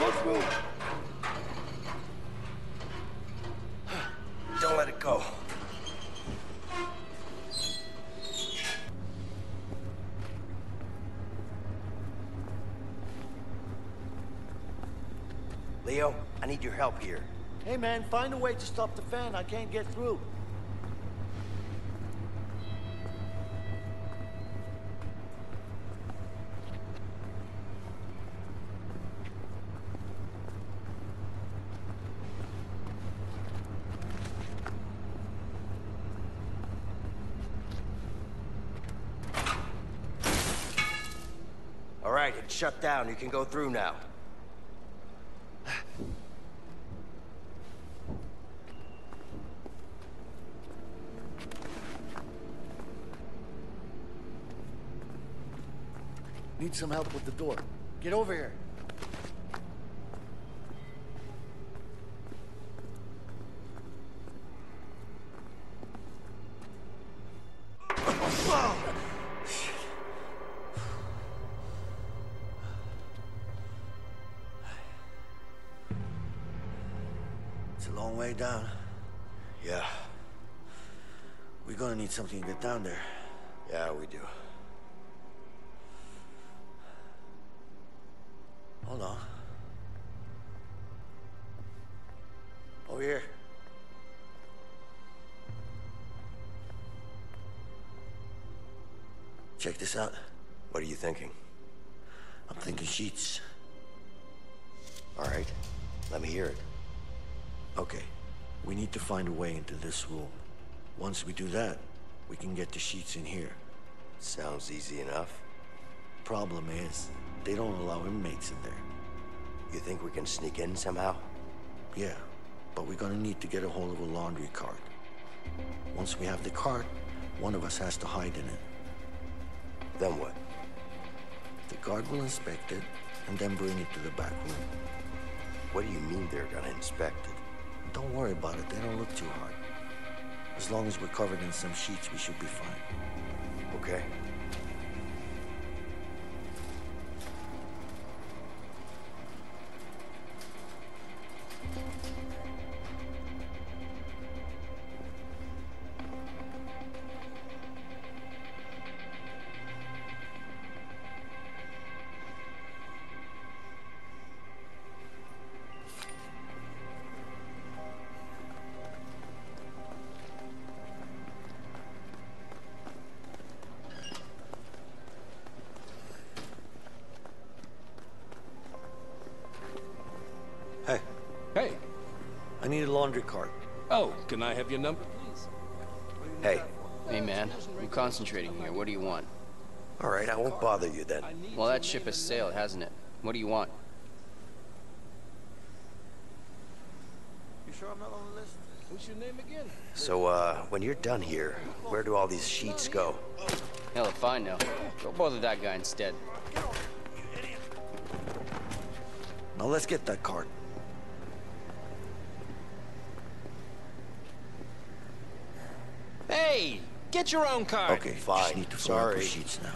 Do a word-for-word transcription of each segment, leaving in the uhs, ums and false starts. Close move. Don't let it go. Leo, I need your help here. Hey man, find a way to stop the fan. I can't get through. All right, it's shut down. You can go through now. Need some help with the door. Get over here. It's a long way down. Yeah. We're gonna need something to get down there. Yeah, we do. Hold on. Over here. Check this out. What are you thinking? I'm thinking sheets. All right. Let me hear it. Okay. We need to find a way into this room. Once we do that, we can get the sheets in here. Sounds easy enough. Problem is, they don't allow inmates in there. You think we can sneak in somehow? Yeah, but we're gonna need to get a hold of a laundry cart. Once we have the cart, one of us has to hide in it. Then what? The guard will inspect it and then bring it to the back room. What do you mean they're gonna inspect it? Don't worry about it, they don't look too hard. As long as we're covered in some sheets, we should be fine. Okay. Hey. I need a laundry cart. Oh, can I have your number, please? Hey. Hey, man. I'm concentrating here. What do you want? All right, I won't bother you then. Well, that ship has sailed, hasn't it? What do you want? You sure I'm not on the list? What's your name again? So, uh, when you're done here, where do all these sheets go? Hell if I know. Go bother that guy instead. Now let's get that cart. Hey, get your own card. Okay, fine. Just need to fill out the sheets now.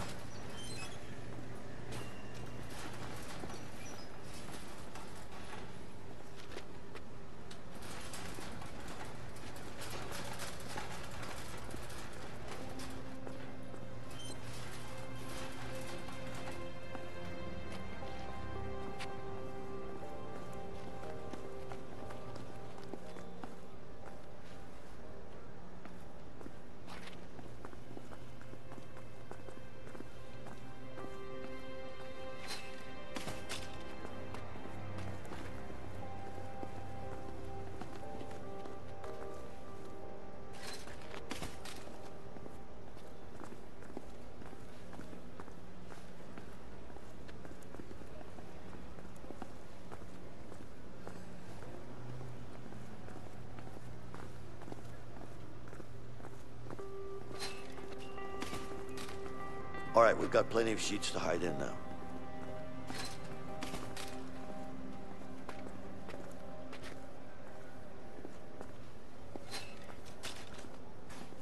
All right, we've got plenty of sheets to hide in now.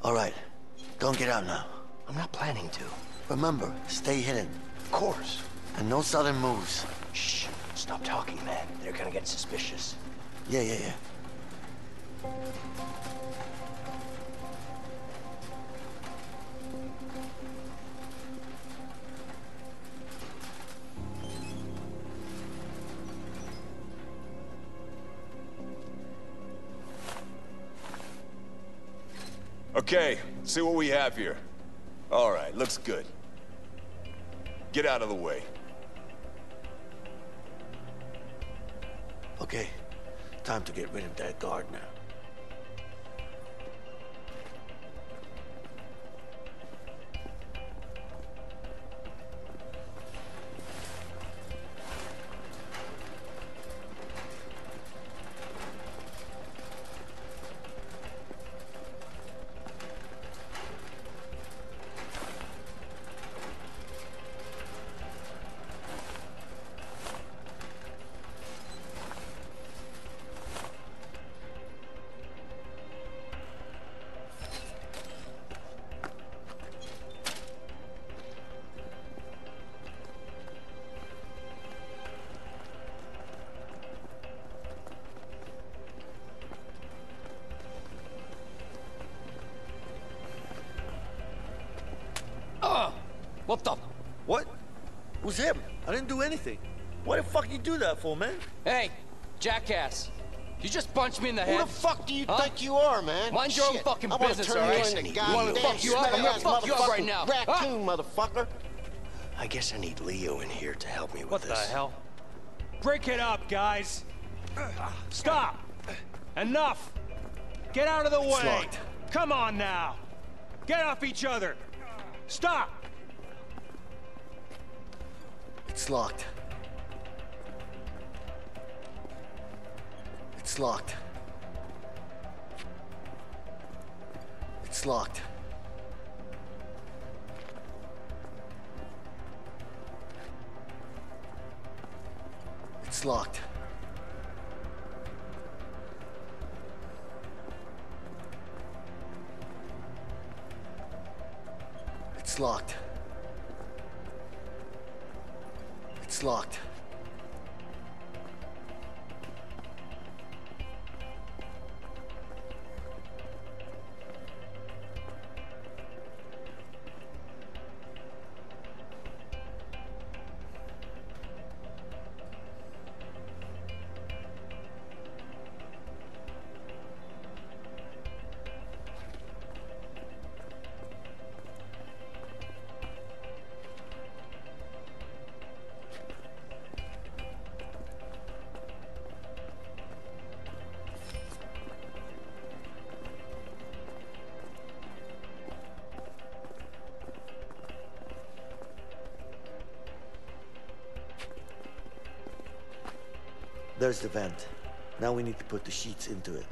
All right, don't get out now. I'm not planning to. Remember, stay hidden. Of course. And no sudden moves. Shh. Stop talking, man. They're gonna get suspicious. Yeah, yeah, yeah. Okay, see what we have here. All right, looks good. Get out of the way. Okay, time to get rid of that guard now. What the? What? It was him. I didn't do anything. What the fuck you do that for, man? Hey, jackass. You just punched me in the head. Who the fuck do you huh? think you are, man? Mind your Shit. own fucking business, all right? I'm gonna turn you into goddamn fuck you up. I'm gonna fuck you up right now. Raccoon, huh? motherfucker. I guess I need Leo in here to help me with what this. What the hell? Break it up, guys. Stop. Enough. Get out of the way. Smart. Come on now. Get off each other. Stop. It's locked. It's locked. It's locked. It's locked. It's locked. It's locked. There's the vent. Now we need to put the sheets into it.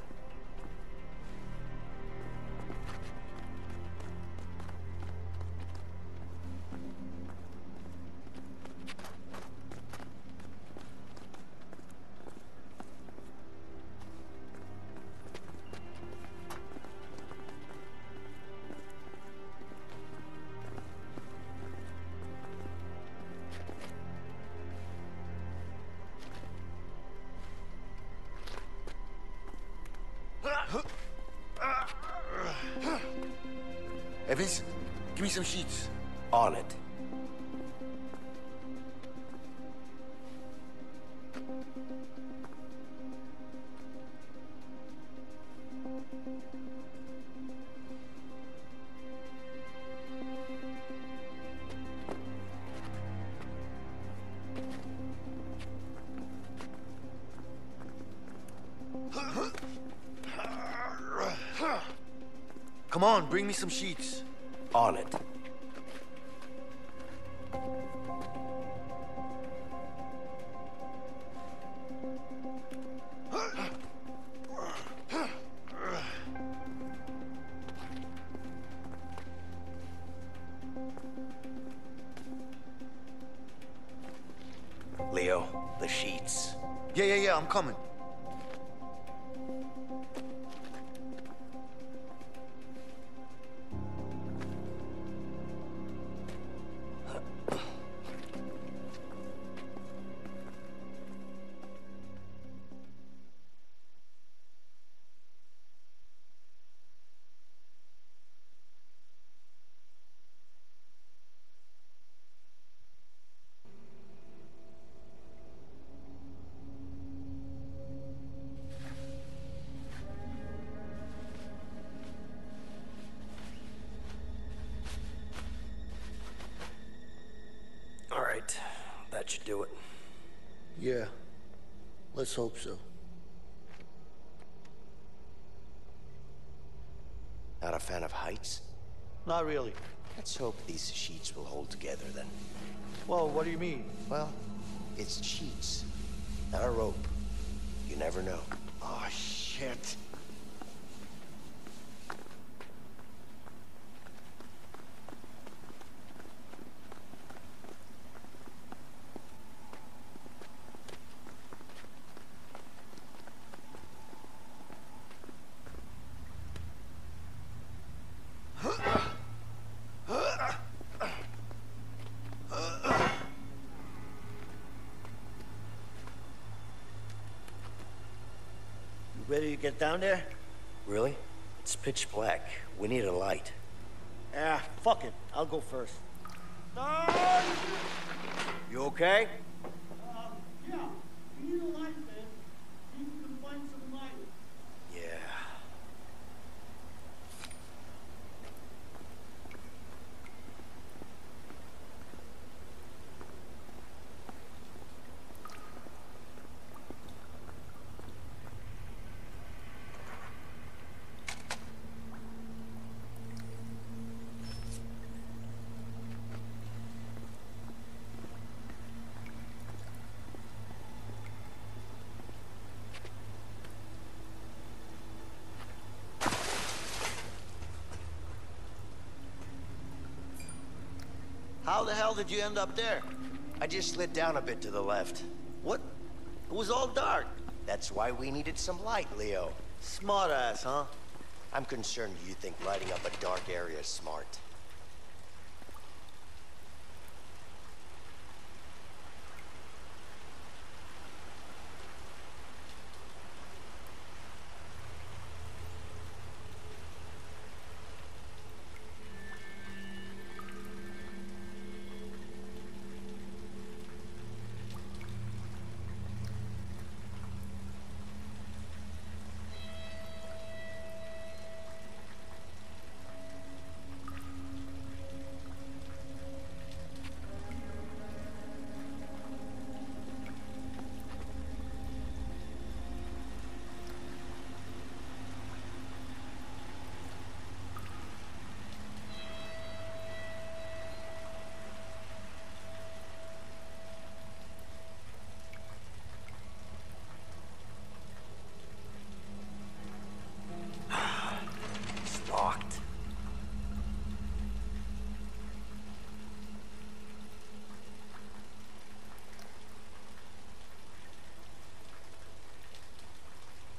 Hey Vincent, give me some sheets. On it. Come on, bring me some sheets. On it. Leo, the sheets. Yeah, yeah, yeah, I'm coming. Yeah, let's hope so. Not a fan of heights? Not really. Let's hope these sheets will hold together then. Well, what do you mean? Well, it's sheets, not a rope. You never know. Oh, shit. Ready to get down there? Really? It's pitch black. We need a light. Ah, fuck it. I'll go first. Start! You okay? Uh, yeah. We need a light, man. See if we can find some light. Yeah. How the hell did you end up there? I just slid down a bit to the left. What? It was all dark. That's why we needed some light, Leo. Smart ass, huh? I'm concerned you think lighting up a dark area is smart.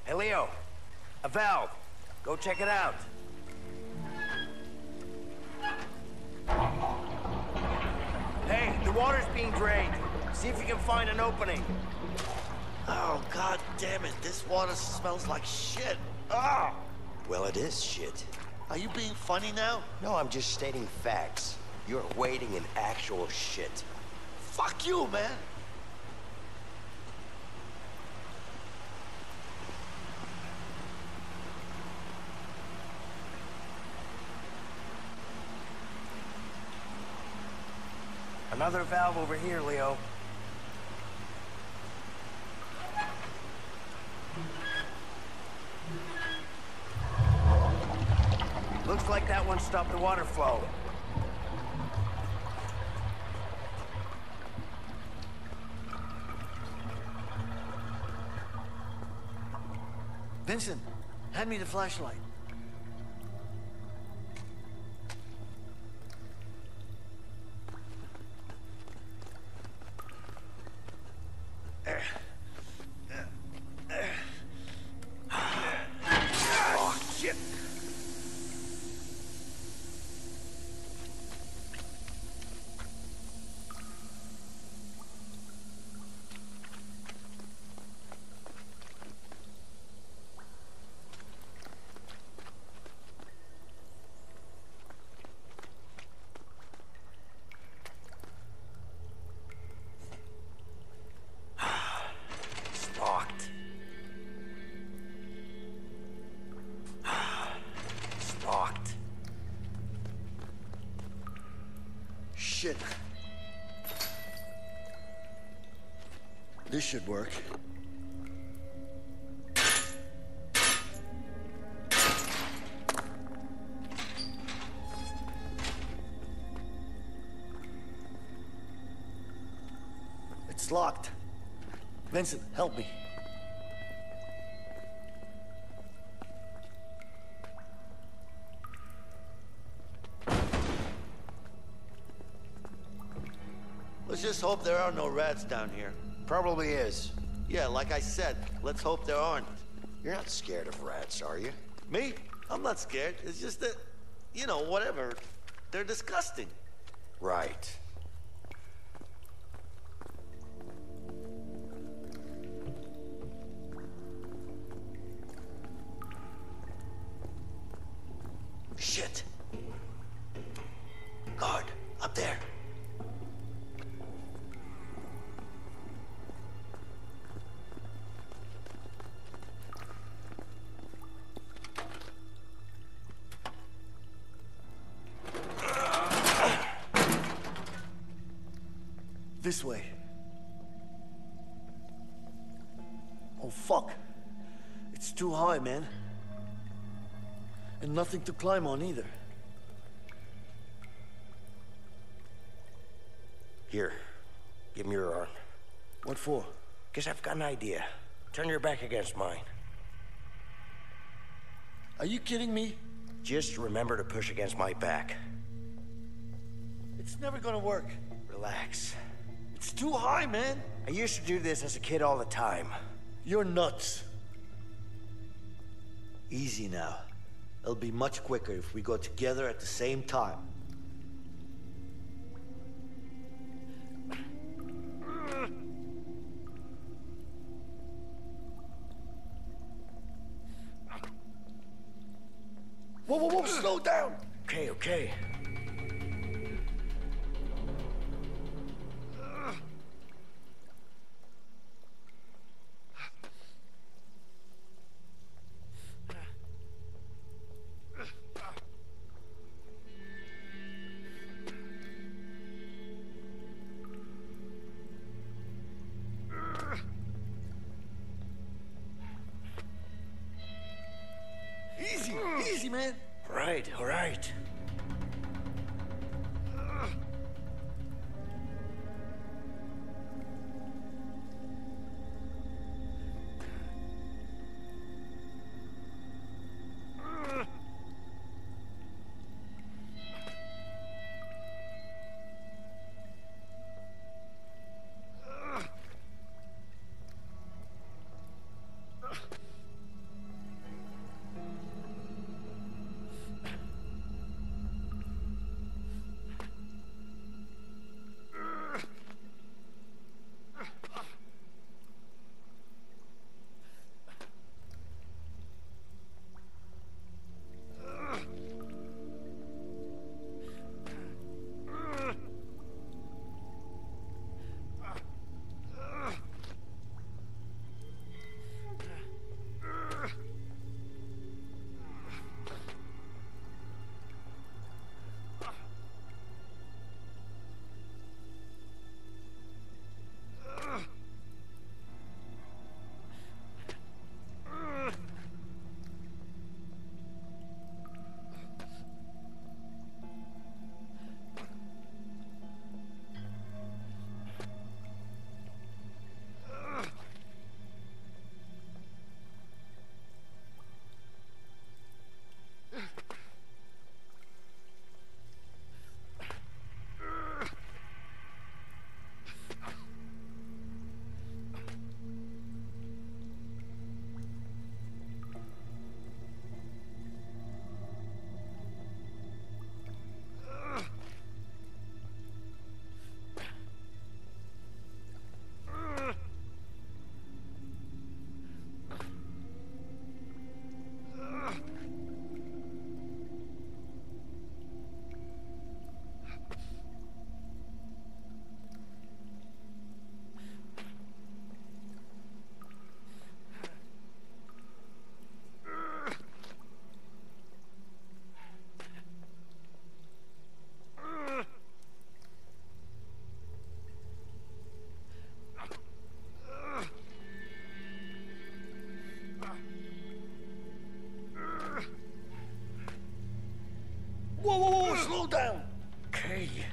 Hey, Leo, a valve. Go check it out. Hey, the water's being drained. See if you can find an opening. Oh, god damn it. This water smells like shit. Ah! Well, it is shit. Are you being funny now? No, I'm just stating facts. You're wading in actual shit. Fuck you, man. Another valve over here, Leo. Looks like that one stopped the water flow. Vincent, hand me the flashlight. This This should work. It's locked. Vincent, help me. Let's just hope there are no rats down here. Probably is. Yeah, like I said, let's hope there aren't. You're not scared of rats, are you? Me? I'm not scared. It's just that, you know, whatever. They're disgusting. Right. Shit. Guard, up there. This way. Oh fuck. It's too high, man. And nothing to climb on either. Here. Give me your arm. What for? Guess I've got an idea. Turn your back against mine. Are you kidding me? Just remember to push against my back. It's never gonna work. Relax. It's too high, man. I used to do this as a kid all the time. You're nuts. Easy now. It'll be much quicker if we go together at the same time. Whoa, whoa, whoa, slow down. Okay, okay. Easy, man. All right, all right. Whoa, whoa, whoa, slow down. Okay.